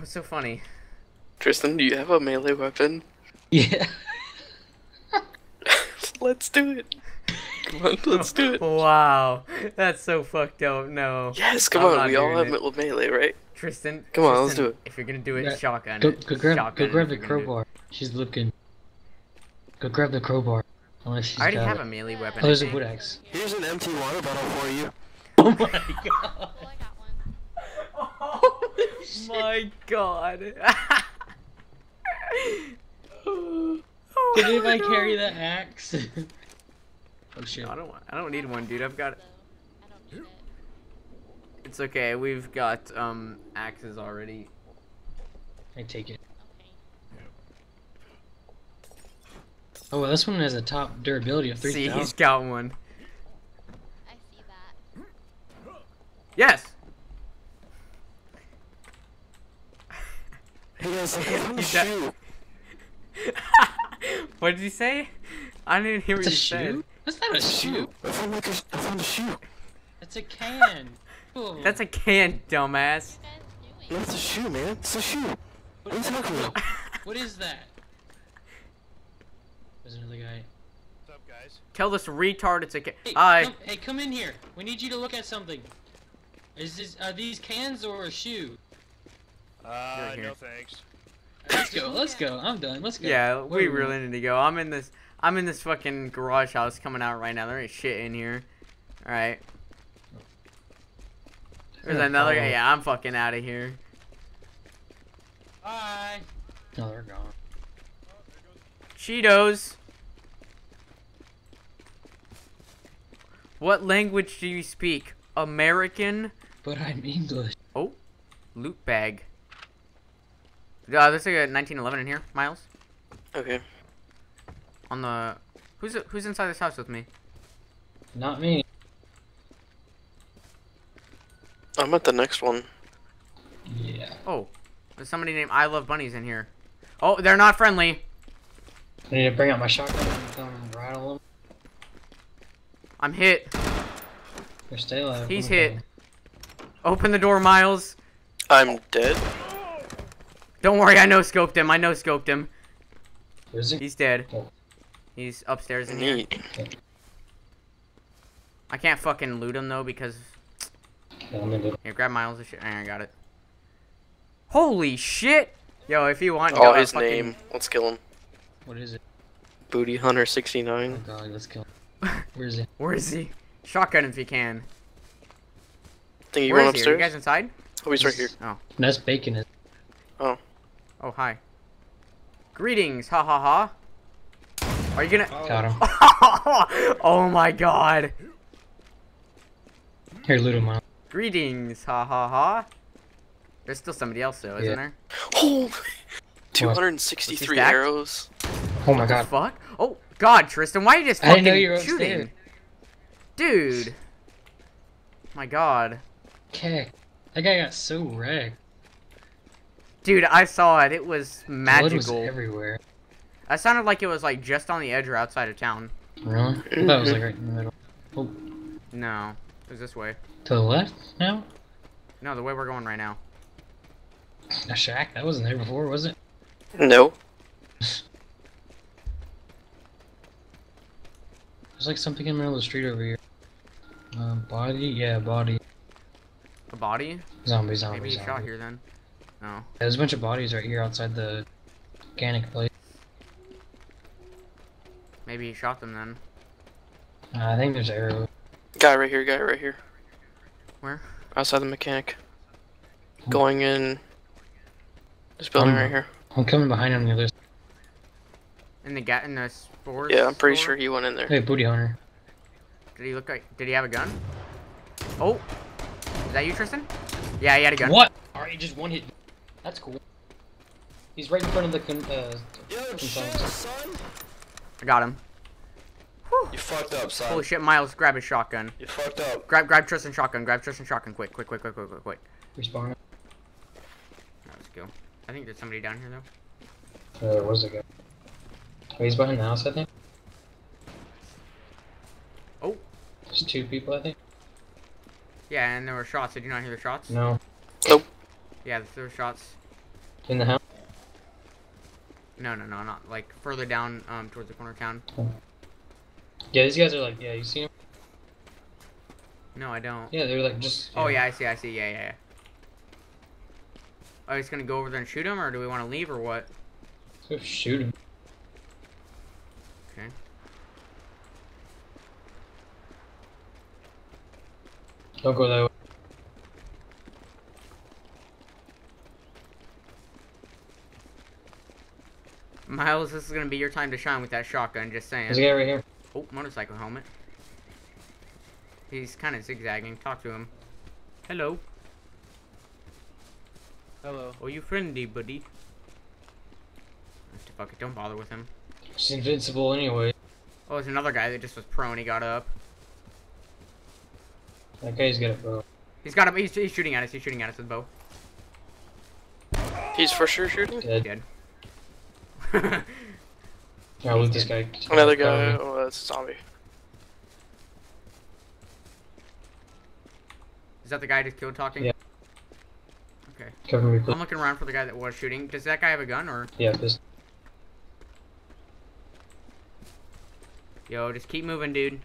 What's so funny? Tristan, do you have a melee weapon? Yeah. Let's do it. Come on, let's do it. Wow, that's so fucked up. No. Yes, come on. We all have melee, right? Tristan, come on, let's do it. If you're gonna do it, yeah. Shotgun. Go grab the crowbar. She's looking. Go grab the crowbar. Unless she's I already have a melee weapon. Oh, there's a wood axe. Here's an empty water bottle for you. Oh my god. Oh my god. Did anybody carry the axe? Oh shit. No, I don't need one, dude. I've got it. It's okay. We've got axes already. I take it. Oh, well, this one has a top durability of 3,000. See, he's got one. I see that. Yes. He has a hidden shoe. What did you say? I didn't even hear what you said. That's not a shoe. I found like a shoe. That's a can. That's a can, dumbass. No, it's a shoe, man. It's a shoe. What are you talking about? What is that? There's another guy. What's up, guys? Tell this retard it's a can. Hey, come in here. We need you to look at something. Are these cans or a shoe? No thanks. Let's go. I'm done. Let's go. Yeah, we really need to go. I'm in this fucking garage house coming out right now. There ain't shit in here. All right. There's another guy. Yeah, I'm fucking out of here. Bye. No, they're gone. Cheetos. What language do you speak? American? But I'm English. Oh, loot bag. There's like a 1911 in here, Miles. Okay. On the who's inside this house with me? Not me. I'm at the next one. Yeah. Oh, there's somebody named I Love Bunnies in here. Oh, they're not friendly. I need to bring out my shotgun and come rattle them. I'm hit. Or stay alive. He's hit. Open the door, Miles. I'm dead. Don't worry, I no-scoped him. Where is he? He's dead. He's upstairs in here. I can't fucking loot him, though, because... Here, grab Miles and shit. I got it. Holy shit! Yo, if you want... Oh, his name. Let's kill him. What is it? Booty Hunter 69. Oh, God, let's kill him. Where is he? Where is he? Shotgun him if you can. Think you went upstairs? Are you guys inside? Oh, he's right here. Oh. That's bacon. Is oh. Oh, hi. Greetings, ha ha ha. Are you gonna... Got him. Oh my god. Here, loot him up. Greetings, ha ha ha. There's still somebody else though, isn't there? Holy... 263 arrows. Oh my god. What the fuck? Oh god, Tristan, why are you just fucking shooting? Dude. My god. Okay. That guy got so wrecked. Dude, I saw it. It was magical. Blood was everywhere. I sounded like it was like just on the edge or outside of town. Really? I thought it was like right in the middle. Oh. No, it was this way. To the left now? No, the way we're going right now. A shack? That wasn't there before, was it? No. There's like something in the middle of the street over here. Body? Yeah, body. A body? Zombie. Maybe he shot here then. Oh. There's a bunch of bodies right here outside the organic place. Maybe he shot them then. I think there's an arrow. Guy right here. Where? Outside the mechanic. Going in this building right here. I'm coming behind him on the other side. In the sports? Yeah, I'm pretty sure he went in there. Hey, booty hunter. Did he have a gun? Oh! Is that you, Tristan? Yeah, he had a gun. What? Alright, he just one hit. That's cool. He's right in front of the Yo, shit, son. I got him. Whew. You fucked up, son. Holy shit, Miles, grab his shotgun. You fucked up. Grab Tristan's shotgun. Quick. Respawn. Let's go. I think there's somebody down here though. There was a guy. Oh, he's behind the house, I think. Oh. There's two people, I think. Yeah, and there were shots. Did you not hear the shots? No. Nope. Yeah, there were shots. In the house? No, not like further down towards the corner of town. Yeah, these guys are like, yeah, you see them? No, I don't. Yeah, they're like just. Oh yeah, I see, yeah. Are we just gonna go over there and shoot him, or do we want to leave, or what? Let's shoot him. Okay. Don't go that way. Miles, this is gonna be your time to shine with that shotgun, just saying. There's a guy right here. Oh, motorcycle helmet. He's kind of zigzagging. Talk to him. Hello. Hello. Oh, you friendly, buddy. Fuck it, don't bother with him. He's invincible anyway. Oh, there's another guy that just was prone. He got up. That guy's got a bow. He's got a. He's shooting at us. He's shooting at us with a bow. He's for sure shooting. Dead. I'll loot this guy. Another guy. Oh, that's a zombie. Is that the guy just killed talking? Yeah. Okay. Cover me, please. I'm looking around for the guy that was shooting. Does that guy have a gun or? Yeah, this. Yo, just keep moving, dude.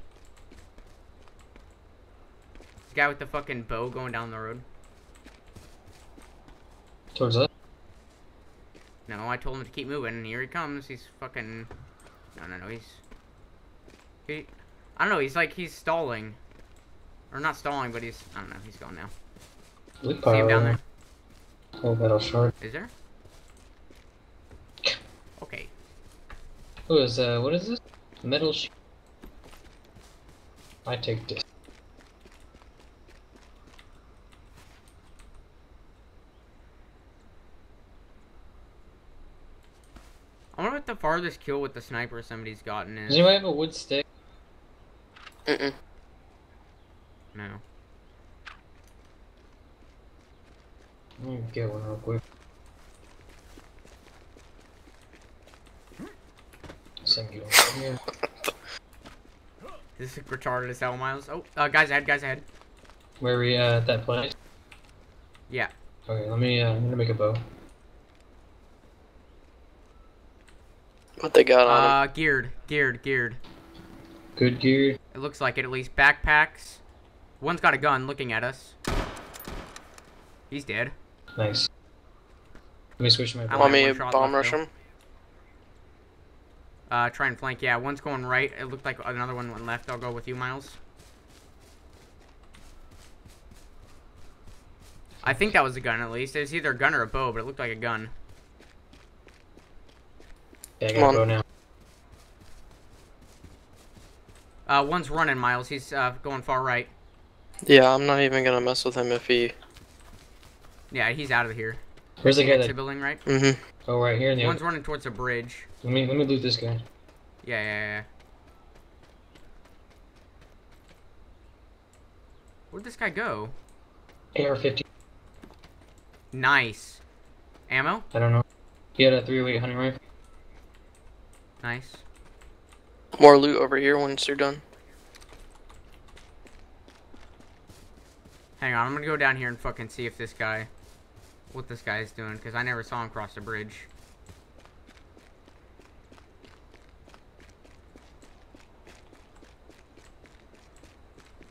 This guy with the fucking bow going down the road. Towards us? No, I told him to keep moving, and here he comes. He's fucking. No, he's. I don't know. He's like he's stalling. Or not stalling, but he's, I don't know, he's gone now. Loot pile. See him down there? Oh, that'll short. Is there? Okay. Who is, what is this? Metal sheet. I take this. I wonder what the farthest kill with the sniper somebody's gotten is. Does anybody have a wood stick? Mm-mm. No. Let me get one real quick. Send you over here. This is retarded as hell, Miles. Oh, guys ahead. Where are we at that place? Yeah. Okay, let me, I'm gonna make a bow. What they got on it? Geared. Good geared. It looks like it, at least. Backpacks. One's got a gun looking at us. He's dead. Nice. Let me switch my bomb. Want me bomb rush him? Try and flank, yeah. One's going right. It looked like another one went left. I'll go with you, Miles. I think that was a gun, at least. It was either a gun or a bow, but it looked like a gun. Yeah, I got a bow now. One's running, Miles. He's, going far right. Yeah, I'm not even gonna mess with him if he. Yeah, he's out of here. Where's the guy that's building right? Mm-hmm. Oh, right here. One's running towards a bridge. Let me loot this guy. Yeah. Where'd this guy go? AR-50. Nice. Ammo? I don't know. He had a 308 hunting rifle. Nice. More loot over here once you're done. Hang on, I'm gonna go down here and fucking see if this guy, what this guy is doing, because I never saw him cross the bridge.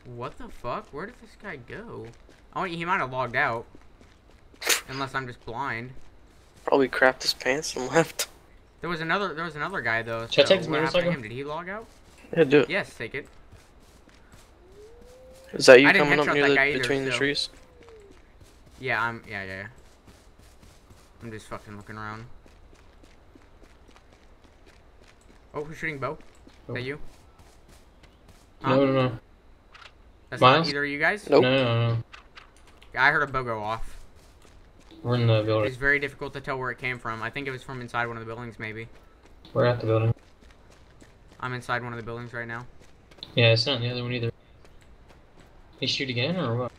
What the fuck? Where did this guy go? Oh, he might have logged out. Unless I'm just blind. Probably crapped his pants and left. There was another guy though. Should I take his motorcycle? Did he log out? Yeah, do it. Yes, take it. Is that you coming up near between the trees? Yeah, yeah. I'm just fucking looking around. Oh, who's shooting bow? Oh. Is that you? Huh? No. That's Miles? Not either of you guys? Nope. No. I heard a bow go off. We're in the building. It's very difficult to tell where it came from. I think it was from inside one of the buildings, maybe. We're at the building. I'm inside one of the buildings right now. Yeah, it's not in the other one either. He shoot again or what?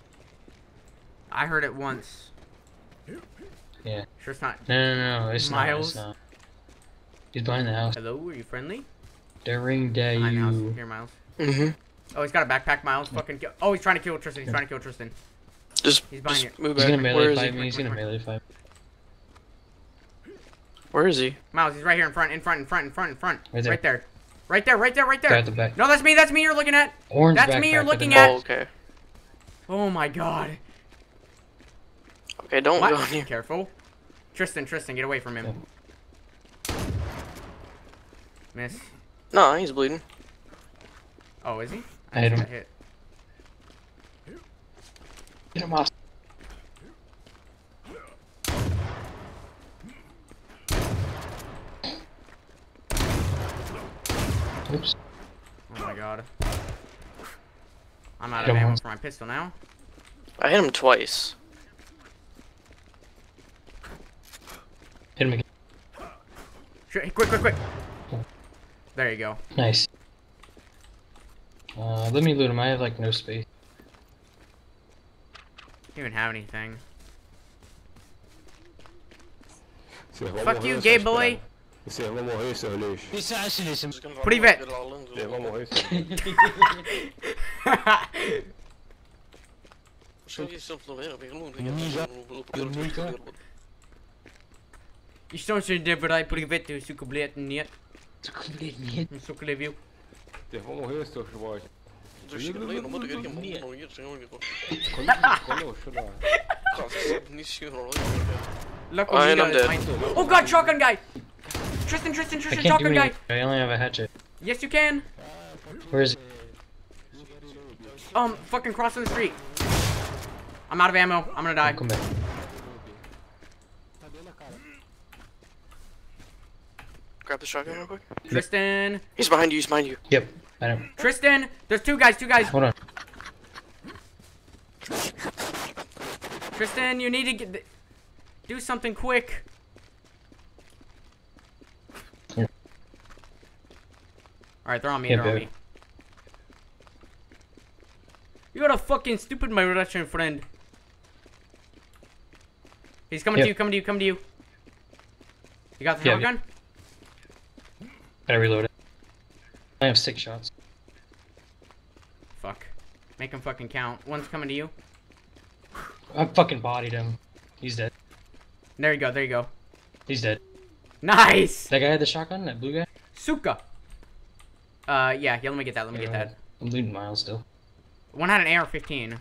I heard it once. Yeah. Sure, it's not. No, it's Miles. Not. He's behind the house. Hello, are you friendly? During day. Behind the house. Here, Miles. Mhm. Oh, he's got a backpack, Miles. Yeah. Fucking. Oh, he's trying to kill Tristan. Just move back. He's gonna melee fight me. He's gonna melee fight. Where is he? Miles, he's right here in front. Right there. Right at the back. No, that's me you're looking at. Orange backpack. That's me you're looking at. Oh, okay. Oh my god. Okay, don't go in here. Careful. Tristan, get away from him. Yeah. Miss. No, he's bleeding. Oh, is he? I hit him. Get him off. Oops. Oh my god. I'm out of ammo for my pistol now. I hit him twice. Hit him again. Quick. There you go. Nice. Let me loot him. I have like no space. I don't even have anything. Fuck you, gay boy! Privet! Je stond ze in de vrij privet te zoeken bleten niet. Zoeken leviel. Het is allemaal heel stil geworden. Oh god, shotgun guy! Tristan, shotgun guy! I only have a hatchet. Yes, you can! Where is he? Fucking crossing the street. I'm out of ammo. I'm gonna die. Come back. Grab the shotgun real quick. Tristan! He's behind you. Yep. I know. Tristan! There's two guys! Hold on. Tristan, you need to get... do something quick! Yeah. Alright, they're on me. You got a fucking stupid my Russian friend. He's coming to you. You got the shotgun? Yeah. Gotta reload it. I have 6 shots. Fuck. Make him fucking count. One's coming to you. I fucking bodied him. He's dead. There you go. He's dead. Nice! That guy had the shotgun? That blue guy? Suka! Yeah, let me get that. I'm looting Miles still. One had an AR-15.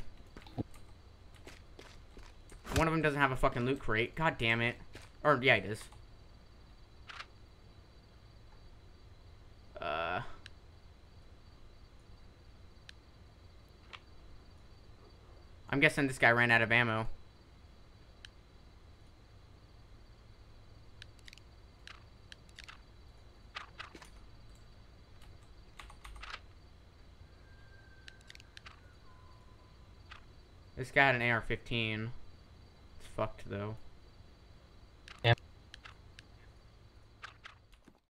One of them doesn't have a fucking loot crate. God damn it. Or, yeah, it is. I'm guessing this guy ran out of ammo. This guy had an AR-15. It's fucked, though.